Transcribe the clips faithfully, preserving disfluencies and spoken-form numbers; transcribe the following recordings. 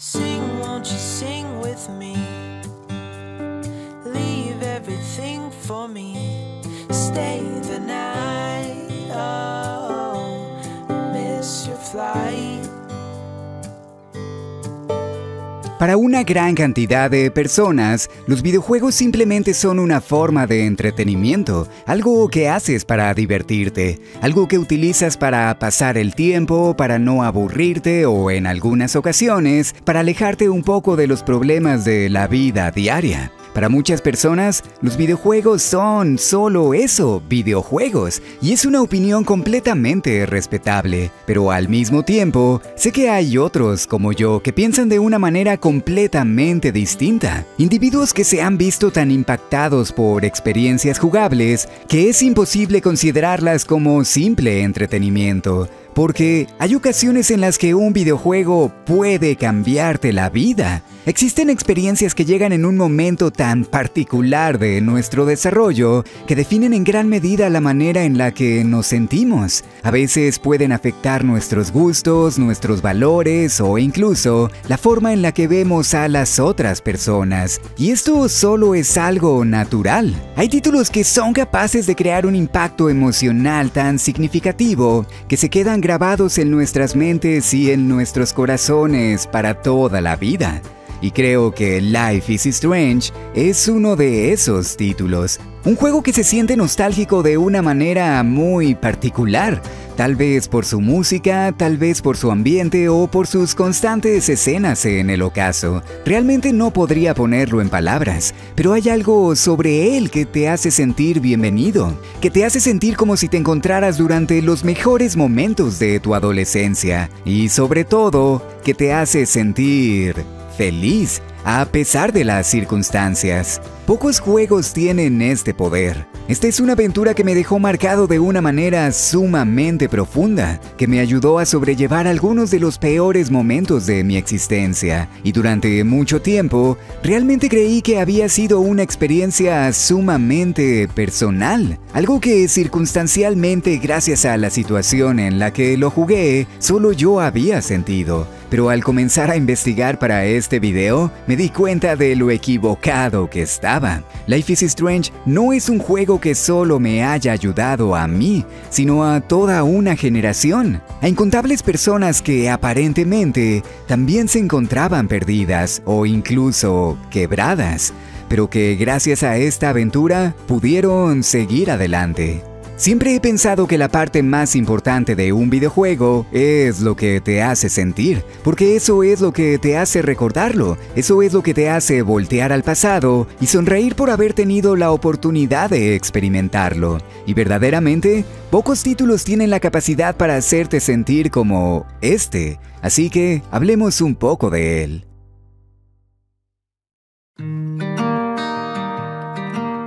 Sing, won't you sing with me? Leave everything for me. Stay the night, oh, miss your flight. Para una gran cantidad de personas, los videojuegos simplemente son una forma de entretenimiento, algo que haces para divertirte, algo que utilizas para pasar el tiempo, para no aburrirte o, en algunas ocasiones, para alejarte un poco de los problemas de la vida diaria. Para muchas personas, los videojuegos son solo eso, videojuegos, y es una opinión completamente respetable. Pero al mismo tiempo, sé que hay otros, como yo, que piensan de una manera completamente distinta. Individuos que se han visto tan impactados por experiencias jugables que es imposible considerarlas como simple entretenimiento. Porque hay ocasiones en las que un videojuego puede cambiarte la vida. Existen experiencias que llegan en un momento tan particular de nuestro desarrollo que definen en gran medida la manera en la que nos sentimos. A veces pueden afectar nuestros gustos, nuestros valores o incluso la forma en la que vemos a las otras personas. Y esto solo es algo natural. Hay títulos que son capaces de crear un impacto emocional tan significativo que se quedan grabados en nuestras mentes y en nuestros corazones para toda la vida. Y creo que Life is Strange es uno de esos títulos. Un juego que se siente nostálgico de una manera muy particular, tal vez por su música, tal vez por su ambiente o por sus constantes escenas en el ocaso. Realmente no podría ponerlo en palabras, pero hay algo sobre él que te hace sentir bienvenido, que te hace sentir como si te encontraras durante los mejores momentos de tu adolescencia y, sobre todo, que te hace sentir feliz a pesar de las circunstancias. Pocos juegos tienen este poder. Esta es una aventura que me dejó marcado de una manera sumamente profunda, que me ayudó a sobrellevar algunos de los peores momentos de mi existencia, y durante mucho tiempo realmente creí que había sido una experiencia sumamente personal, algo que circunstancialmente, gracias a la situación en la que lo jugué, solo yo había sentido. Pero al comenzar a investigar para este video, me di cuenta de lo equivocado que estaba. Life is Strange no es un juego que solo me haya ayudado a mí, sino a toda una generación, a incontables personas que aparentemente también se encontraban perdidas o incluso quebradas, pero que gracias a esta aventura pudieron seguir adelante. Siempre he pensado que la parte más importante de un videojuego es lo que te hace sentir, porque eso es lo que te hace recordarlo, eso es lo que te hace voltear al pasado y sonreír por haber tenido la oportunidad de experimentarlo. Y verdaderamente, pocos títulos tienen la capacidad para hacerte sentir como este, así que hablemos un poco de él.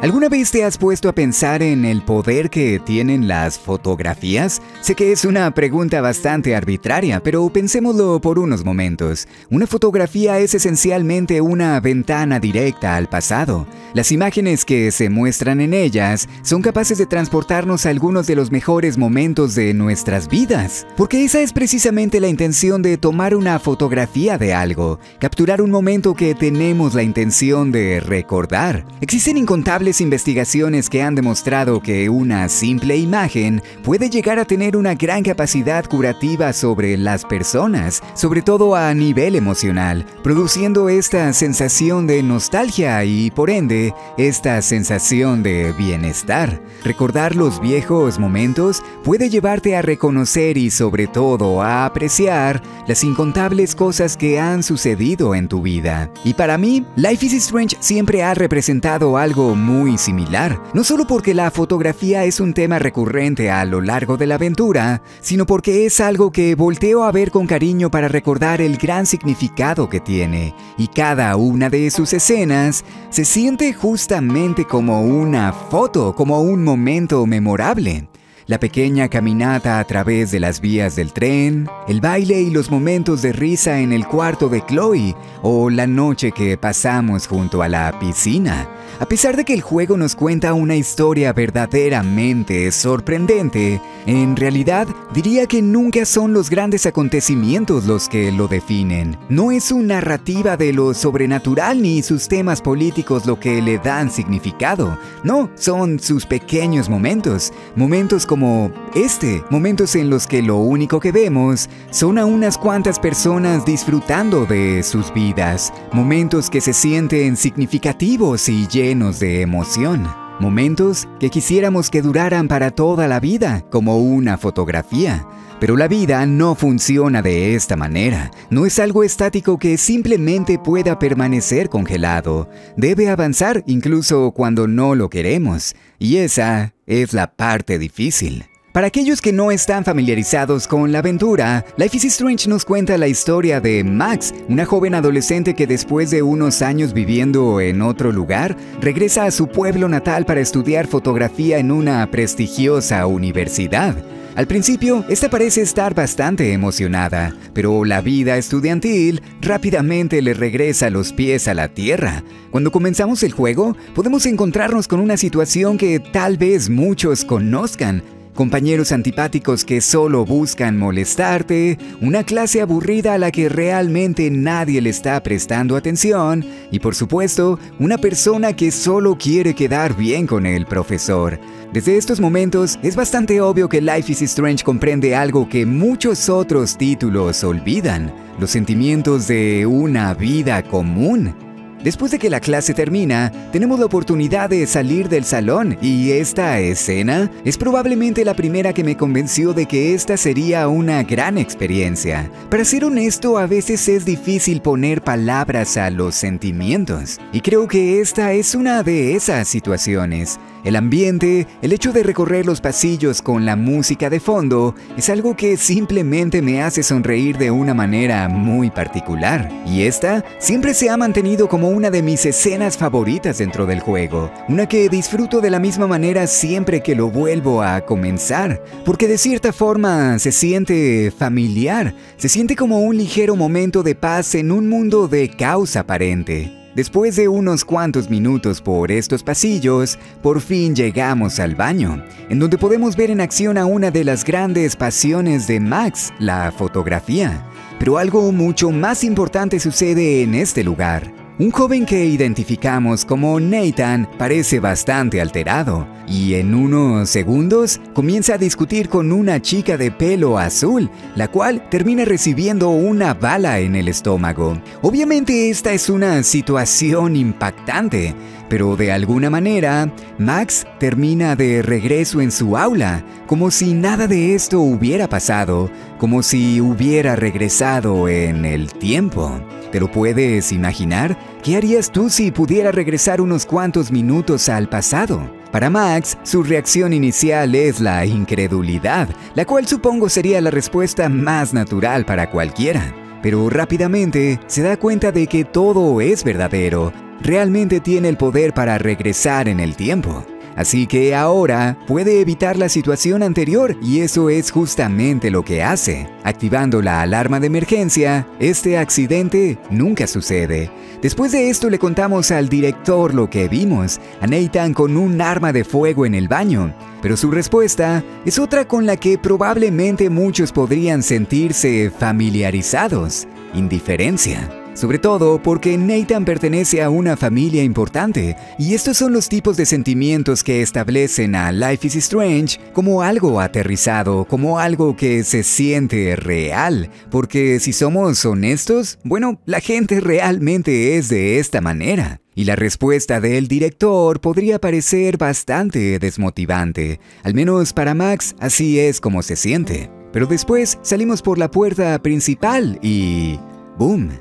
¿Alguna vez te has puesto a pensar en el poder que tienen las fotografías? Sé que es una pregunta bastante arbitraria, pero pensémoslo por unos momentos. Una fotografía es esencialmente una ventana directa al pasado. Las imágenes que se muestran en ellas son capaces de transportarnos a algunos de los mejores momentos de nuestras vidas. Porque esa es precisamente la intención de tomar una fotografía de algo, capturar un momento que tenemos la intención de recordar. Existen incontables investigaciones que han demostrado que una simple imagen puede llegar a tener una gran capacidad curativa sobre las personas, sobre todo a nivel emocional, produciendo esta sensación de nostalgia y, por ende, esta sensación de bienestar. Recordar los viejos momentos puede llevarte a reconocer y, sobre todo, a apreciar las incontables cosas que han sucedido en tu vida. Y para mí, Life is Strange siempre ha representado algo muy muy similar, no solo porque la fotografía es un tema recurrente a lo largo de la aventura, sino porque es algo que volteo a ver con cariño para recordar el gran significado que tiene, y cada una de sus escenas se siente justamente como una foto, como un momento memorable. la pequeña caminata a través de las vías del tren, el baile y los momentos de risa en el cuarto de Chloe, o la noche que pasamos junto a la piscina. A pesar de que el juego nos cuenta una historia verdaderamente sorprendente, en realidad diría que nunca son los grandes acontecimientos los que lo definen. No es su narrativa de lo sobrenatural ni sus temas políticos lo que le dan significado. No, son sus pequeños momentos, momentos como este, momentos en los que lo único que vemos son a unas cuantas personas disfrutando de sus vidas, momentos que se sienten significativos y llenos de emoción, momentos que quisiéramos que duraran para toda la vida, como una fotografía. Pero la vida no funciona de esta manera, no es algo estático que simplemente pueda permanecer congelado, debe avanzar incluso cuando no lo queremos, y esa es la parte difícil. Para aquellos que no están familiarizados con la aventura, Life is Strange nos cuenta la historia de Max, una joven adolescente que después de unos años viviendo en otro lugar, regresa a su pueblo natal para estudiar fotografía en una prestigiosa universidad. Al principio, esta parece estar bastante emocionada, pero la vida estudiantil rápidamente le regresa los pies a la tierra. Cuando comenzamos el juego, podemos encontrarnos con una situación que tal vez muchos conozcan. Compañeros antipáticos que solo buscan molestarte, una clase aburrida a la que realmente nadie le está prestando atención y, por supuesto, una persona que solo quiere quedar bien con el profesor. Desde estos momentos, es bastante obvio que Life is Strange comprende algo que muchos otros títulos olvidan: los sentimientos de una vida común. Después de que la clase termina, tenemos la oportunidad de salir del salón y esta escena es probablemente la primera que me convenció de que esta sería una gran experiencia. Para ser honesto, a veces es difícil poner palabras a los sentimientos, y creo que esta es una de esas situaciones. El ambiente, el hecho de recorrer los pasillos con la música de fondo, es algo que simplemente me hace sonreír de una manera muy particular. Y esta siempre se ha mantenido como una de mis escenas favoritas dentro del juego, una que disfruto de la misma manera siempre que lo vuelvo a comenzar, porque de cierta forma se siente familiar, se siente como un ligero momento de paz en un mundo de caos aparente. Después de unos cuantos minutos por estos pasillos, por fin llegamos al baño, en donde podemos ver en acción a una de las grandes pasiones de Max, la fotografía. Pero algo mucho más importante sucede en este lugar. Un joven que identificamos como Nathan parece bastante alterado, y en unos segundos comienza a discutir con una chica de pelo azul, la cual termina recibiendo una bala en el estómago. Obviamente esta es una situación impactante, pero de alguna manera Max termina de regreso en su aula, como si nada de esto hubiera pasado, como si hubiera regresado en el tiempo. ¿Te lo puedes imaginar? ¿Qué harías tú si pudieras regresar unos cuantos minutos al pasado? Para Max, su reacción inicial es la incredulidad, la cual supongo sería la respuesta más natural para cualquiera. Pero rápidamente se da cuenta de que todo es verdadero, realmente tiene el poder para regresar en el tiempo. Así que ahora puede evitar la situación anterior y eso es justamente lo que hace. Activando la alarma de emergencia, este accidente nunca sucede. Después de esto le contamos al director lo que vimos, a Nathan con un arma de fuego en el baño. Pero su respuesta es otra con la que probablemente muchos podrían sentirse familiarizados: indiferencia. Sobre todo porque Nathan pertenece a una familia importante, y estos son los tipos de sentimientos que establecen a Life is Strange como algo aterrizado, como algo que se siente real, porque si somos honestos, bueno, la gente realmente es de esta manera. Y la respuesta del director podría parecer bastante desmotivante, al menos para Max así es como se siente. Pero después salimos por la puerta principal y ¡boom!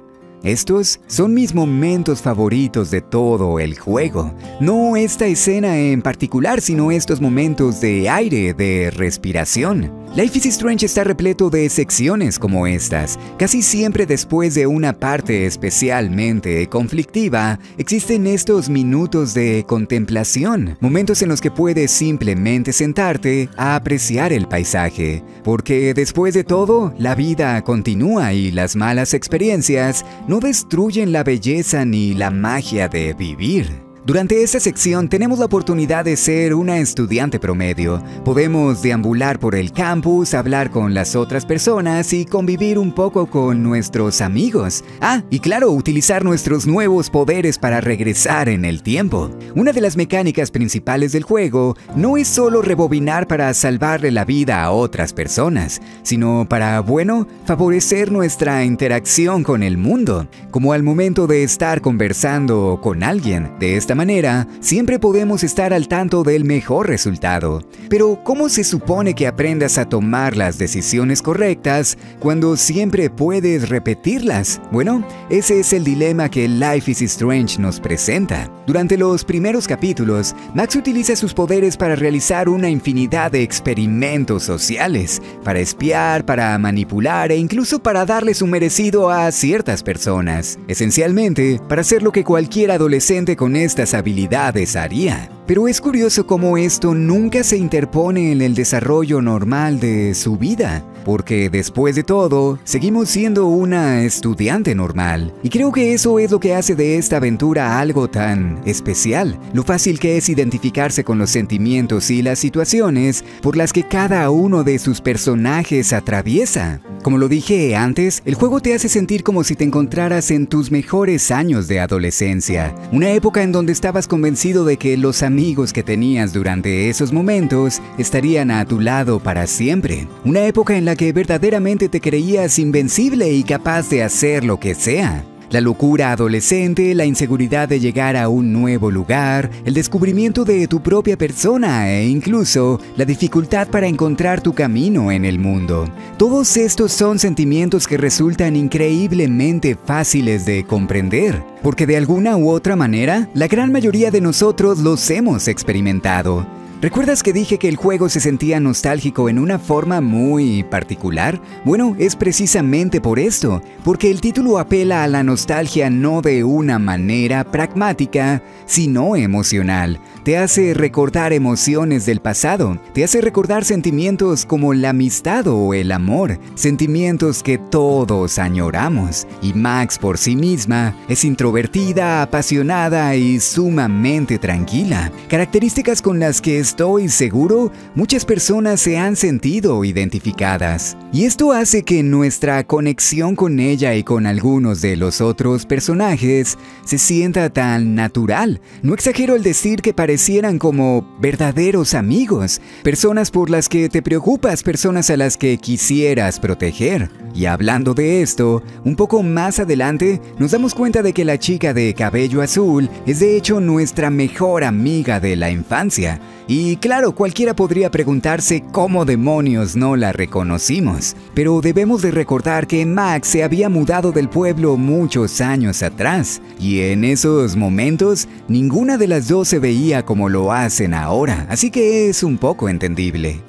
Estos son mis momentos favoritos de todo el juego. No esta escena en particular, sino estos momentos de aire, de respiración. Life is Strange está repleto de secciones como estas. Casi siempre después de una parte especialmente conflictiva, existen estos minutos de contemplación, momentos en los que puedes simplemente sentarte a apreciar el paisaje. Porque después de todo, la vida continúa y las malas experiencias no destruyen la belleza ni la magia de vivir. Durante esta sección tenemos la oportunidad de ser una estudiante promedio. Podemos deambular por el campus, hablar con las otras personas y convivir un poco con nuestros amigos. Ah, y claro, utilizar nuestros nuevos poderes para regresar en el tiempo. Una de las mecánicas principales del juego no es solo rebobinar para salvarle la vida a otras personas, sino para, bueno, favorecer nuestra interacción con el mundo. Como al momento de estar conversando con alguien, de esta De esta manera, siempre podemos estar al tanto del mejor resultado. Pero, ¿cómo se supone que aprendas a tomar las decisiones correctas cuando siempre puedes repetirlas? Bueno, ese es el dilema que Life is Strange nos presenta. Durante los primeros capítulos, Max utiliza sus poderes para realizar una infinidad de experimentos sociales, para espiar, para manipular e incluso para darle su merecido a ciertas personas. Esencialmente, para hacer lo que cualquier adolescente con esta Estas habilidades haría. Pero es curioso cómo esto nunca se interpone en el desarrollo normal de su vida, porque después de todo, seguimos siendo una estudiante normal. Y creo que eso es lo que hace de esta aventura algo tan especial, lo fácil que es identificarse con los sentimientos y las situaciones por las que cada uno de sus personajes atraviesa. Como lo dije antes, el juego te hace sentir como si te encontraras en tus mejores años de adolescencia, una época en donde estabas convencido de que los amigos amigos que tenías durante esos momentos estarían a tu lado para siempre. Una época en la que verdaderamente te creías invencible y capaz de hacer lo que sea. La locura adolescente, la inseguridad de llegar a un nuevo lugar, el descubrimiento de tu propia persona e incluso la dificultad para encontrar tu camino en el mundo. Todos estos son sentimientos que resultan increíblemente fáciles de comprender, porque de alguna u otra manera, la gran mayoría de nosotros los hemos experimentado. ¿Recuerdas que dije que el juego se sentía nostálgico en una forma muy particular? Bueno, es precisamente por esto, porque el título apela a la nostalgia no de una manera pragmática, sino emocional. Te hace recordar emociones del pasado, te hace recordar sentimientos como la amistad o el amor, sentimientos que todos añoramos. Y Max por sí misma es introvertida, apasionada y sumamente tranquila, características con las que estoy seguro, muchas personas se han sentido identificadas. Y esto hace que nuestra conexión con ella y con algunos de los otros personajes se sienta tan natural. No exagero al decir que parecieran como verdaderos amigos, personas por las que te preocupas, personas a las que quisieras proteger. Y hablando de esto, un poco más adelante nos damos cuenta de que la chica de cabello azul es de hecho nuestra mejor amiga de la infancia. Y claro, cualquiera podría preguntarse cómo demonios no la reconocimos. Pero debemos de recordar que Max se había mudado del pueblo muchos años atrás, y en esos momentos ninguna de las dos se veía como lo hacen ahora, así que es un poco entendible.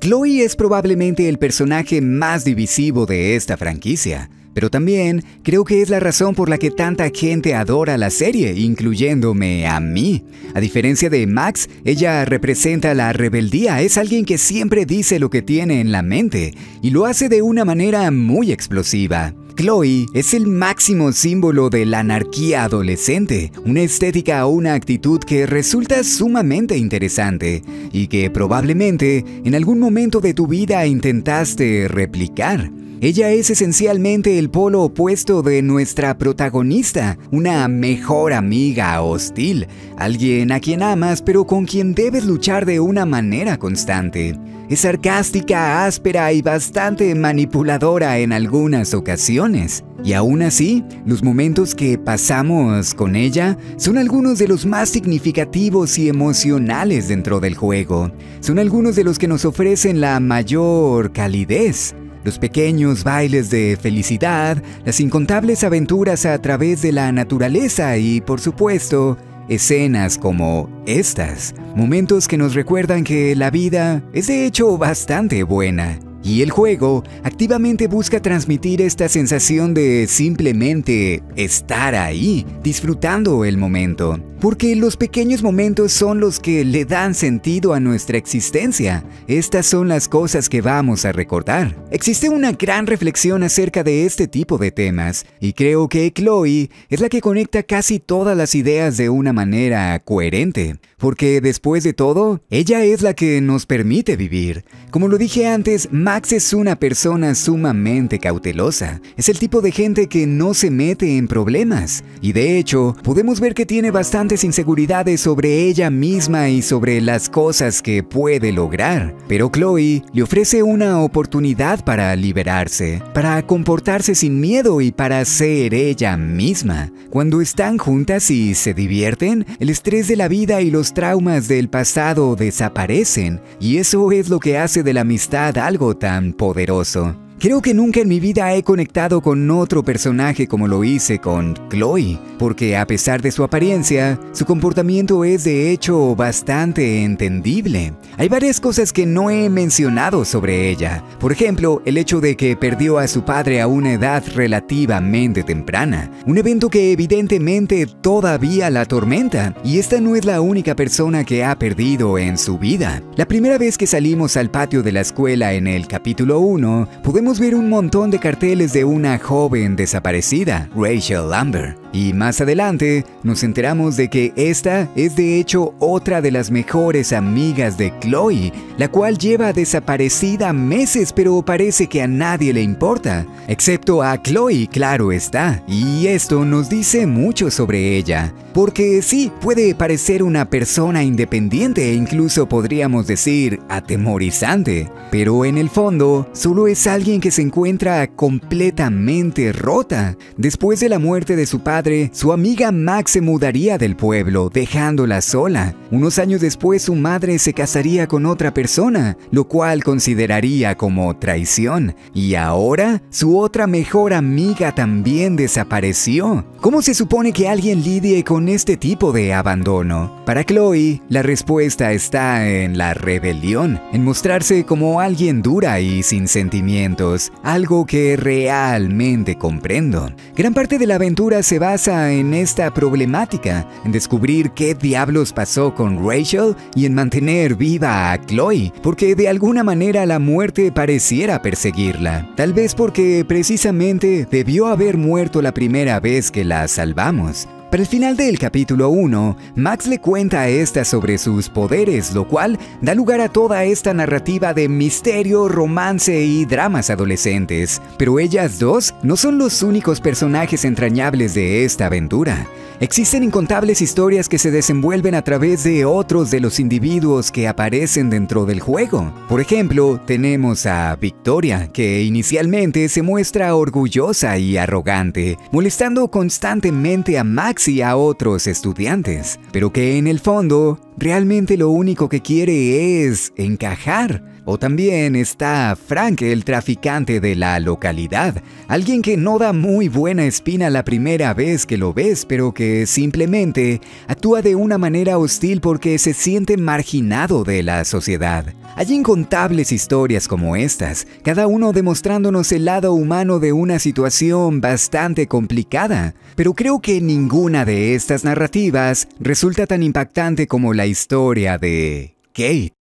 Chloe es probablemente el personaje más divisivo de esta franquicia. Pero también creo que es la razón por la que tanta gente adora la serie, incluyéndome a mí. A diferencia de Max, ella representa la rebeldía, es alguien que siempre dice lo que tiene en la mente y lo hace de una manera muy explosiva. Chloe es el máximo símbolo de la anarquía adolescente, una estética o una actitud que resulta sumamente interesante y que probablemente en algún momento de tu vida intentaste replicar. Ella es esencialmente el polo opuesto de nuestra protagonista, una mejor amiga hostil, alguien a quien amas pero con quien debes luchar de una manera constante. Es sarcástica, áspera y bastante manipuladora en algunas ocasiones. Y aún así, los momentos que pasamos con ella son algunos de los más significativos y emocionales dentro del juego. Son algunos de los que nos ofrecen la mayor calidez. Los pequeños bailes de felicidad, las incontables aventuras a través de la naturaleza y, por supuesto, escenas como estas, momentos que nos recuerdan que la vida es de hecho bastante buena. Y el juego activamente busca transmitir esta sensación de simplemente estar ahí, disfrutando el momento. Porque los pequeños momentos son los que le dan sentido a nuestra existencia. Estas son las cosas que vamos a recordar. Existe una gran reflexión acerca de este tipo de temas, y creo que Chloe es la que conecta casi todas las ideas de una manera coherente. Porque después de todo, ella es la que nos permite vivir. Como lo dije antes, Max es una persona sumamente cautelosa. Es el tipo de gente que no se mete en problemas. Y de hecho, podemos ver que tiene bastante inseguridades sobre ella misma y sobre las cosas que puede lograr, pero Chloe le ofrece una oportunidad para liberarse, para comportarse sin miedo y para ser ella misma. Cuando están juntas y se divierten, el estrés de la vida y los traumas del pasado desaparecen, y eso es lo que hace de la amistad algo tan poderoso. Creo que nunca en mi vida he conectado con otro personaje como lo hice con Chloe, porque a pesar de su apariencia, su comportamiento es de hecho bastante entendible. Hay varias cosas que no he mencionado sobre ella, por ejemplo, el hecho de que perdió a su padre a una edad relativamente temprana, un evento que evidentemente todavía la atormenta, y esta no es la única persona que ha perdido en su vida. La primera vez que salimos al patio de la escuela en el capítulo uno, podemos ver un montón de carteles de una joven desaparecida, Rachel Lambert. Y más adelante nos enteramos de que esta es de hecho otra de las mejores amigas de Chloe, la cual lleva desaparecida meses, pero parece que a nadie le importa, excepto a Chloe, claro está. Y esto nos dice mucho sobre ella, porque sí, puede parecer una persona independiente e incluso podríamos decir atemorizante, pero en el fondo solo es alguien que se encuentra completamente rota. Después de la muerte de su padre, su amiga Max se mudaría del pueblo, dejándola sola. Unos años después, su madre se casaría con otra persona, lo cual consideraría como traición. Y ahora, su otra mejor amiga también desapareció. ¿Cómo se supone que alguien lidie con este tipo de abandono? Para Chloe, la respuesta está en la rebelión, en mostrarse como alguien dura y sin sentimientos, algo que realmente comprendo. Gran parte de la aventura se va basa en esta problemática, en descubrir qué diablos pasó con Rachel y en mantener viva a Chloe, porque de alguna manera la muerte pareciera perseguirla, tal vez porque precisamente debió haber muerto la primera vez que la salvamos. Para el final del capítulo uno, Max le cuenta a esta sobre sus poderes, lo cual da lugar a toda esta narrativa de misterio, romance y dramas adolescentes. Pero ellas dos no son los únicos personajes entrañables de esta aventura. Existen incontables historias que se desenvuelven a través de otros de los individuos que aparecen dentro del juego. Por ejemplo, tenemos a Victoria, que inicialmente se muestra orgullosa y arrogante, molestando constantemente a Max y a otros estudiantes, pero que en el fondo realmente lo único que quiere es encajar. O también está Frank, el traficante de la localidad, alguien que no da muy buena espina la primera vez que lo ves, pero que simplemente actúa de una manera hostil porque se siente marginado de la sociedad. Hay incontables historias como estas, cada uno demostrándonos el lado humano de una situación bastante complicada, pero creo que ninguna de estas narrativas resulta tan impactante como la historia de Kate.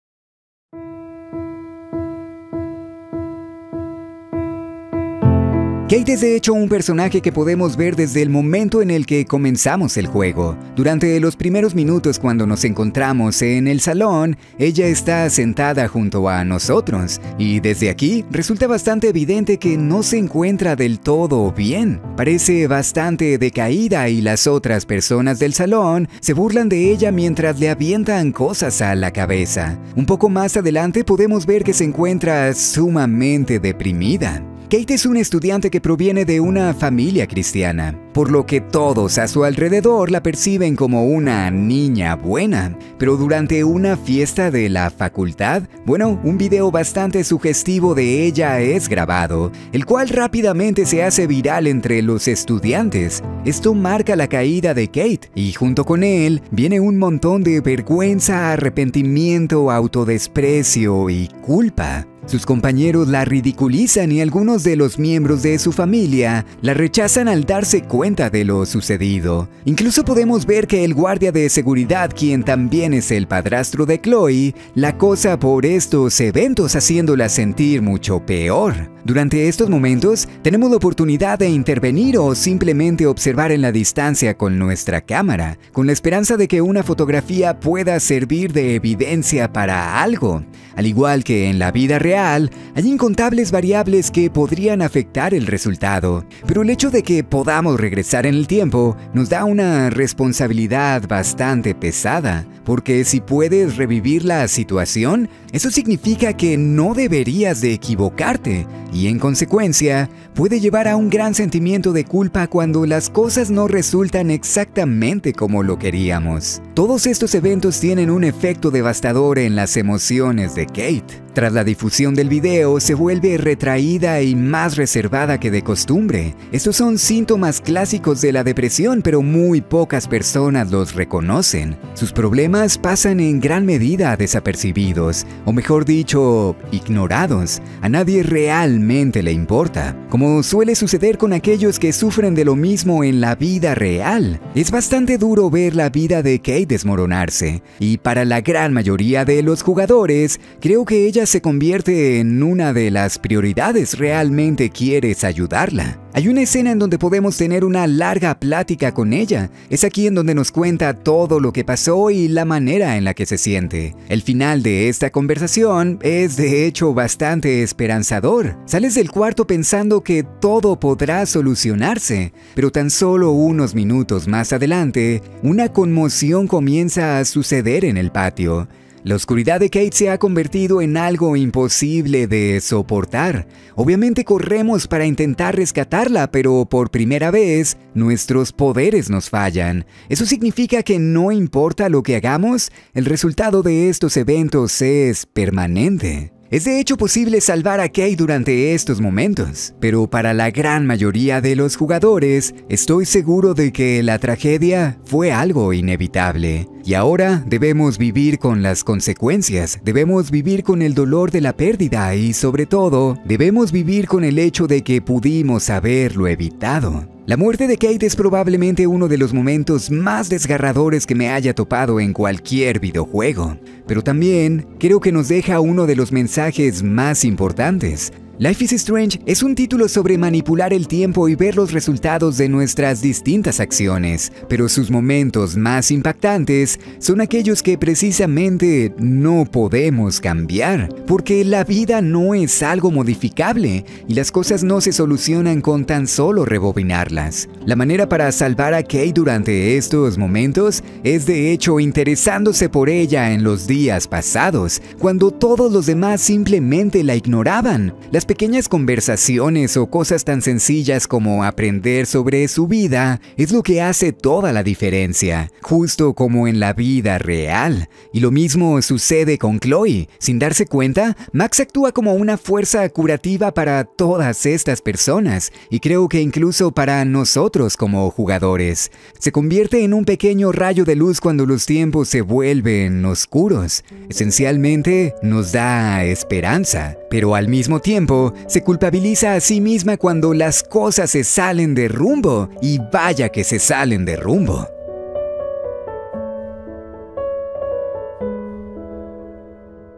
Kate es de hecho un personaje que podemos ver desde el momento en el que comenzamos el juego. Durante los primeros minutos cuando nos encontramos en el salón, ella está sentada junto a nosotros, y desde aquí resulta bastante evidente que no se encuentra del todo bien. Parece bastante decaída y las otras personas del salón se burlan de ella mientras le avientan cosas a la cabeza. Un poco más adelante podemos ver que se encuentra sumamente deprimida. Kate es una estudiante que proviene de una familia cristiana, por lo que todos a su alrededor la perciben como una niña buena. Pero durante una fiesta de la facultad, bueno, un video bastante sugestivo de ella es grabado, el cual rápidamente se hace viral entre los estudiantes. Esto marca la caída de Kate, y junto con él viene un montón de vergüenza, arrepentimiento, autodesprecio y culpa. Sus compañeros la ridiculizan y algunos de los miembros de su familia la rechazan al darse cuenta de lo sucedido. Incluso podemos ver que el guardia de seguridad, quien también es el padrastro de Chloe, la acosa por estos eventos, haciéndola sentir mucho peor. Durante estos momentos, tenemos la oportunidad de intervenir o simplemente observar en la distancia con nuestra cámara, con la esperanza de que una fotografía pueda servir de evidencia para algo. Al igual que en la vida real, hay incontables variables que podrían afectar el resultado, pero el hecho de que podamos regresar en el tiempo nos da una responsabilidad bastante pesada, porque si puedes revivir la situación, eso significa que no deberías de equivocarte, y en consecuencia, puede llevar a un gran sentimiento de culpa cuando las cosas no resultan exactamente como lo queríamos. Todos estos eventos tienen un efecto devastador en las emociones de Kate. Tras la difusión del video, se vuelve retraída y más reservada que de costumbre. Estos son síntomas clásicos de la depresión, pero muy pocas personas los reconocen. Sus problemas pasan en gran medida desapercibidos, o mejor dicho, ignorados. A nadie realmente le importa, como suele suceder con aquellos que sufren de lo mismo en la vida real. Es bastante duro ver la vida de Kate desmoronarse, y para la gran mayoría de los jugadores, creo que ella se convierte en una de las prioridades. Realmente quieres ayudarla. Hay una escena en donde podemos tener una larga plática con ella. Es aquí en donde nos cuenta todo lo que pasó y la manera en la que se siente. El final de esta conversación es de hecho bastante esperanzador. Sales del cuarto pensando que todo podrá solucionarse, pero tan solo unos minutos más adelante, una conmoción comienza a suceder en el patio. La oscuridad de Kate se ha convertido en algo imposible de soportar. Obviamente corremos para intentar rescatarla, pero por primera vez nuestros poderes nos fallan. Eso significa que no importa lo que hagamos, el resultado de estos eventos es permanente. Es de hecho posible salvar a Kate durante estos momentos, pero para la gran mayoría de los jugadores, estoy seguro de que la tragedia fue algo inevitable. Y ahora debemos vivir con las consecuencias, debemos vivir con el dolor de la pérdida y, sobre todo, debemos vivir con el hecho de que pudimos haberlo evitado. La muerte de Kate es probablemente uno de los momentos más desgarradores que me haya topado en cualquier videojuego, pero también creo que nos deja uno de los mensajes más importantes. Life is Strange es un título sobre manipular el tiempo y ver los resultados de nuestras distintas acciones, pero sus momentos más impactantes son aquellos que precisamente no podemos cambiar, porque la vida no es algo modificable y las cosas no se solucionan con tan solo rebobinarlas. La manera para salvar a Kate durante estos momentos es de hecho interesándose por ella en los días pasados, cuando todos los demás simplemente la ignoraban. Las pequeñas conversaciones o cosas tan sencillas como aprender sobre su vida es lo que hace toda la diferencia, justo como en la vida real. Y lo mismo sucede con Chloe. Sin darse cuenta, Max actúa como una fuerza curativa para todas estas personas, y creo que incluso para nosotros como jugadores. Se convierte en un pequeño rayo de luz cuando los tiempos se vuelven oscuros. Esencialmente, nos da esperanza, pero al mismo tiempo se culpabiliza a sí misma cuando las cosas se salen de rumbo, y vaya que se salen de rumbo.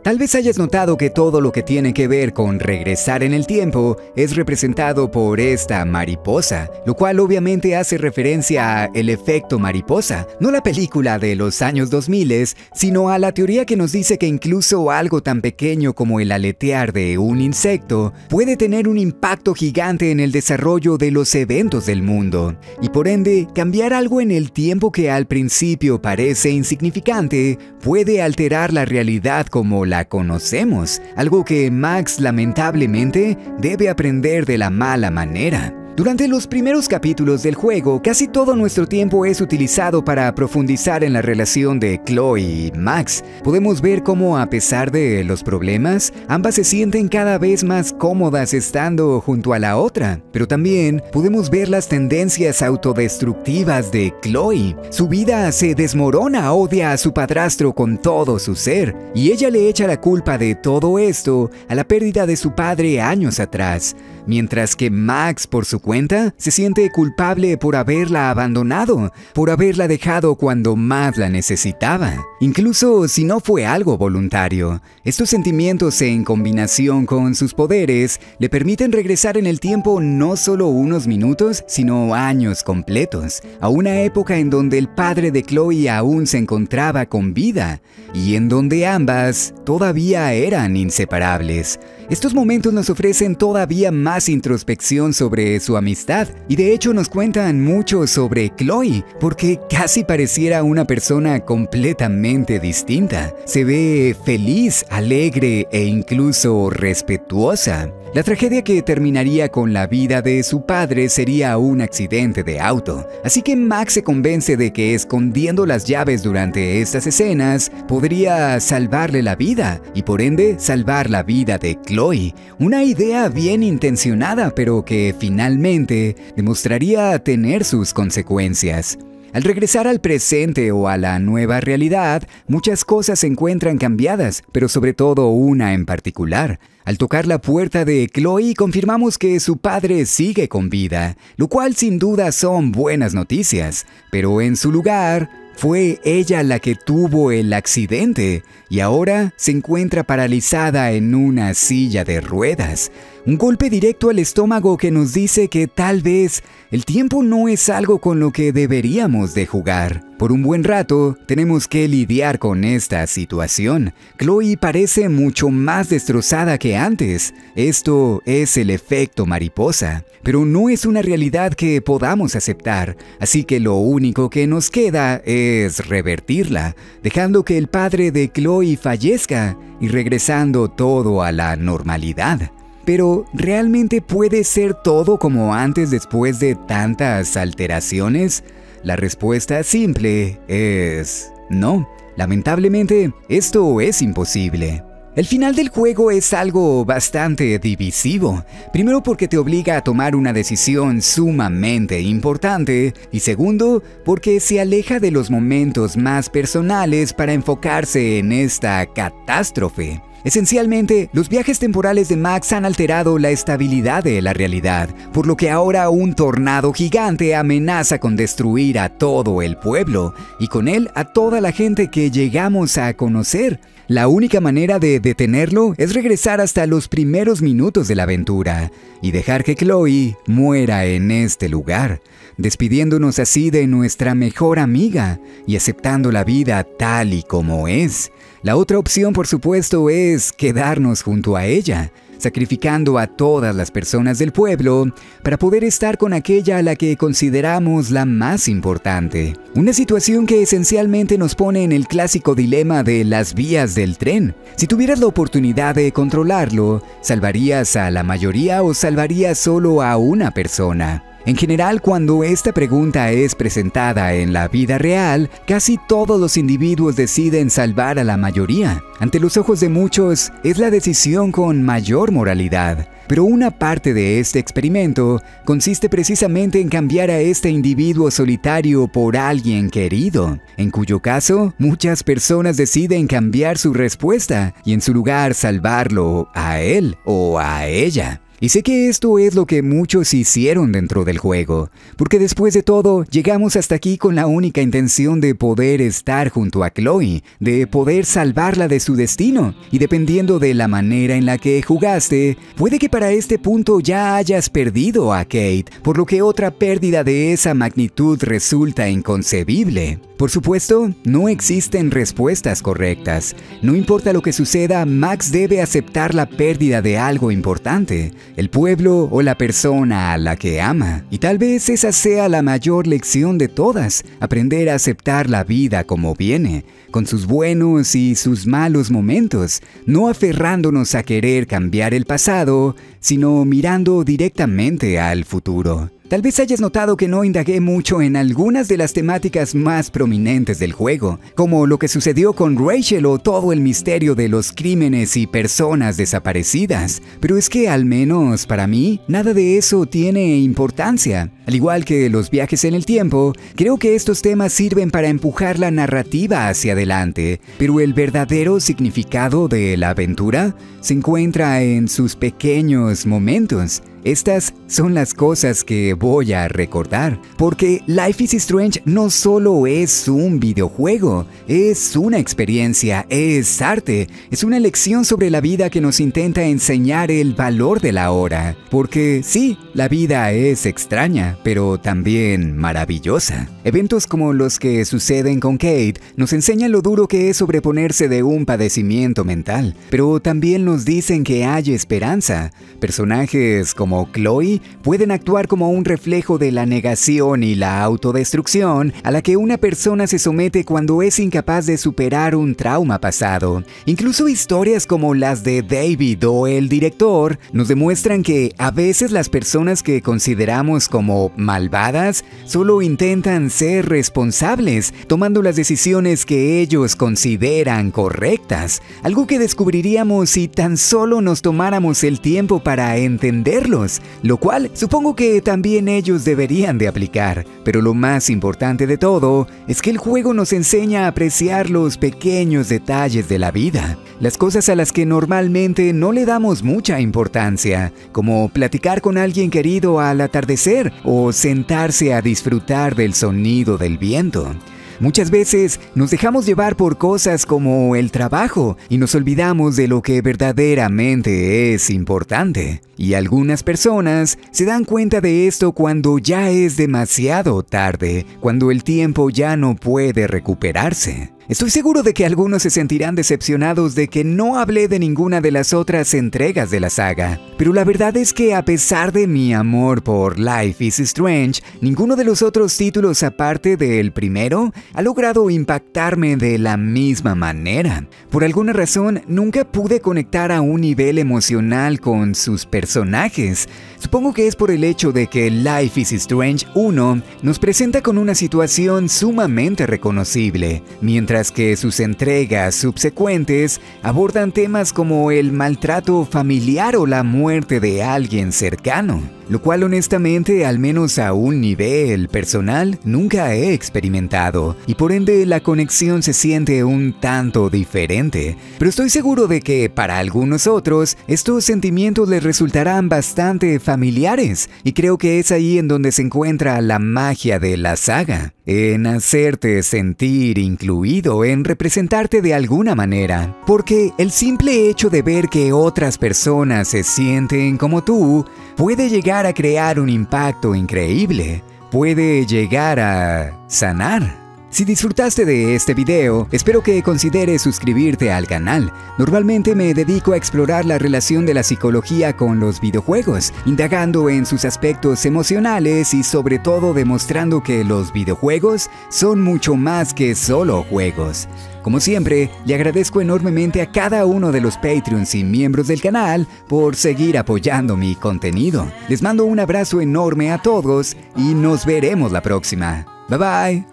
Tal vez hayas notado que todo lo que tiene que ver con regresar en el tiempo es representado por esta mariposa, lo cual obviamente hace referencia a el efecto mariposa, no la película de los años dos mil, sino a la teoría que nos dice que incluso algo tan pequeño como el aletear de un insecto puede tener un impacto gigante en el desarrollo de los eventos del mundo, y por ende, cambiar algo en el tiempo que al principio parece insignificante puede alterar la realidad como la la conocemos, algo que Max lamentablemente debe aprender de la mala manera. Durante los primeros capítulos del juego, casi todo nuestro tiempo es utilizado para profundizar en la relación de Chloe y Max. Podemos ver cómo, a pesar de los problemas, ambas se sienten cada vez más cómodas estando junto a la otra. Pero también podemos ver las tendencias autodestructivas de Chloe. Su vida se desmorona, odia a su padrastro con todo su ser, y ella le echa la culpa de todo esto a la pérdida de su padre años atrás. Mientras que Max, por su cuenta, se siente culpable por haberla abandonado, por haberla dejado cuando más la necesitaba, incluso si no fue algo voluntario. Estos sentimientos, en combinación con sus poderes, le permiten regresar en el tiempo no solo unos minutos, sino años completos, a una época en donde el padre de Chloe aún se encontraba con vida, y en donde ambas todavía eran inseparables. Estos momentos nos ofrecen todavía más introspección sobre su amistad, y de hecho nos cuentan mucho sobre Chloe, porque casi pareciera una persona completamente distinta. Se ve feliz, alegre e incluso respetuosa. La tragedia que terminaría con la vida de su padre sería un accidente de auto, así que Max se convence de que escondiendo las llaves durante estas escenas podría salvarle la vida, y por ende salvar la vida de Chloe. Una idea bien intencionada, pero que finalmente demostraría tener sus consecuencias. Al regresar al presente o a la nueva realidad, muchas cosas se encuentran cambiadas, pero sobre todo una en particular. Al tocar la puerta de Chloe, confirmamos que su padre sigue con vida, lo cual sin duda son buenas noticias, pero en su lugar fue ella la que tuvo el accidente y ahora se encuentra paralizada en una silla de ruedas. Un golpe directo al estómago que nos dice que tal vez el tiempo no es algo con lo que deberíamos de jugar. Por un buen rato tenemos que lidiar con esta situación. Chloe parece mucho más destrozada que antes. Esto es el efecto mariposa, pero no es una realidad que podamos aceptar, así que lo único que nos queda es revertirla, dejando que el padre de Chloe fallezca y regresando todo a la normalidad. Pero, ¿realmente puede ser todo como antes después de tantas alteraciones? La respuesta simple es no. Lamentablemente, esto es imposible. El final del juego es algo bastante divisivo, primero porque te obliga a tomar una decisión sumamente importante, y segundo, porque se aleja de los momentos más personales para enfocarse en esta catástrofe. Esencialmente, los viajes temporales de Max han alterado la estabilidad de la realidad, por lo que ahora un tornado gigante amenaza con destruir a todo el pueblo, y con él a toda la gente que llegamos a conocer. La única manera de detenerlo es regresar hasta los primeros minutos de la aventura, y dejar que Chloe muera en este lugar, despidiéndonos así de nuestra mejor amiga, y aceptando la vida tal y como es. La otra opción, por supuesto, es quedarnos junto a ella, sacrificando a todas las personas del pueblo para poder estar con aquella a la que consideramos la más importante. Una situación que esencialmente nos pone en el clásico dilema de las vías del tren. Si tuvieras la oportunidad de controlarlo, ¿salvarías a la mayoría o salvarías solo a una persona? En general, cuando esta pregunta es presentada en la vida real, casi todos los individuos deciden salvar a la mayoría. Ante los ojos de muchos, es la decisión con mayor moralidad. Pero una parte de este experimento consiste precisamente en cambiar a este individuo solitario por alguien querido, en cuyo caso muchas personas deciden cambiar su respuesta y en su lugar salvarlo a él o a ella. Y sé que esto es lo que muchos hicieron dentro del juego, porque después de todo, llegamos hasta aquí con la única intención de poder estar junto a Chloe, de poder salvarla de su destino, y dependiendo de la manera en la que jugaste, puede que para este punto ya hayas perdido a Kate, por lo que otra pérdida de esa magnitud resulta inconcebible. Por supuesto, no existen respuestas correctas. No importa lo que suceda, Max debe aceptar la pérdida de algo importante, el pueblo o la persona a la que ama. Y tal vez esa sea la mayor lección de todas, aprender a aceptar la vida como viene, con sus buenos y sus malos momentos, no aferrándonos a querer cambiar el pasado, sino mirando directamente al futuro. Tal vez hayas notado que no indagué mucho en algunas de las temáticas más prominentes del juego, como lo que sucedió con Rachel o todo el misterio de los crímenes y personas desaparecidas, pero es que al menos para mí, nada de eso tiene importancia. Al igual que los viajes en el tiempo, creo que estos temas sirven para empujar la narrativa hacia adelante, pero el verdadero significado de la aventura se encuentra en sus pequeños momentos. Estas son las cosas que voy a recordar, porque Life is Strange no solo es un videojuego, es una experiencia, es arte, es una lección sobre la vida que nos intenta enseñar el valor de la hora, porque sí, la vida es extraña, pero también maravillosa. Eventos como los que suceden con Kate nos enseñan lo duro que es sobreponerse de un padecimiento mental, pero también nos dicen que hay esperanza. Personajes como Como Chloe pueden actuar como un reflejo de la negación y la autodestrucción a la que una persona se somete cuando es incapaz de superar un trauma pasado. Incluso historias como las de David o el director nos demuestran que a veces las personas que consideramos como malvadas solo intentan ser responsables, tomando las decisiones que ellos consideran correctas, algo que descubriríamos si tan solo nos tomáramos el tiempo para entenderlo, lo cual supongo que también ellos deberían de aplicar. Pero lo más importante de todo es que el juego nos enseña a apreciar los pequeños detalles de la vida, las cosas a las que normalmente no le damos mucha importancia, como platicar con alguien querido al atardecer o sentarse a disfrutar del sonido del viento. Muchas veces nos dejamos llevar por cosas como el trabajo y nos olvidamos de lo que verdaderamente es importante. Y algunas personas se dan cuenta de esto cuando ya es demasiado tarde, cuando el tiempo ya no puede recuperarse. Estoy seguro de que algunos se sentirán decepcionados de que no hablé de ninguna de las otras entregas de la saga, pero la verdad es que a pesar de mi amor por Life is Strange, ninguno de los otros títulos aparte del primero ha logrado impactarme de la misma manera. Por alguna razón, nunca pude conectar a un nivel emocional con sus personajes. Supongo que es por el hecho de que Life is Strange uno nos presenta con una situación sumamente reconocible, mientras que sus entregas subsecuentes abordan temas como el maltrato familiar o la muerte de alguien cercano, lo cual honestamente, al menos a un nivel personal, nunca he experimentado, y por ende la conexión se siente un tanto diferente, pero estoy seguro de que para algunos otros estos sentimientos les resultarán bastante familiares, y creo que es ahí en donde se encuentra la magia de la saga, en hacerte sentir incluido, en representarte de alguna manera, porque el simple hecho de ver que otras personas se sienten como tú puede llegar a crear un impacto increíble, puede llegar a sanar. Si disfrutaste de este video, espero que consideres suscribirte al canal. Normalmente me dedico a explorar la relación de la psicología con los videojuegos, indagando en sus aspectos emocionales y sobre todo demostrando que los videojuegos son mucho más que solo juegos. Como siempre, le agradezco enormemente a cada uno de los Patreons y miembros del canal por seguir apoyando mi contenido. Les mando un abrazo enorme a todos y nos veremos la próxima. Bye bye.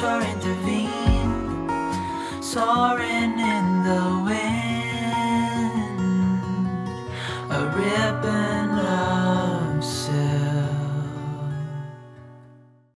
Or intervene, soaring in the wind, a ribbon.